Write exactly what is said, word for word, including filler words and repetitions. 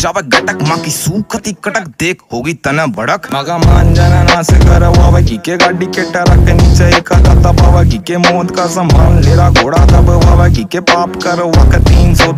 जावे गटक माँ की सूखती कटक देख होगी तना बड़क मगा मान जाना ना से करवावा घीके गाड़ी के टरक के नीचे एक दबावा घीके मौत का सामान लेरा घोड़ा दबावा घीके पाप करवा का तीन सौ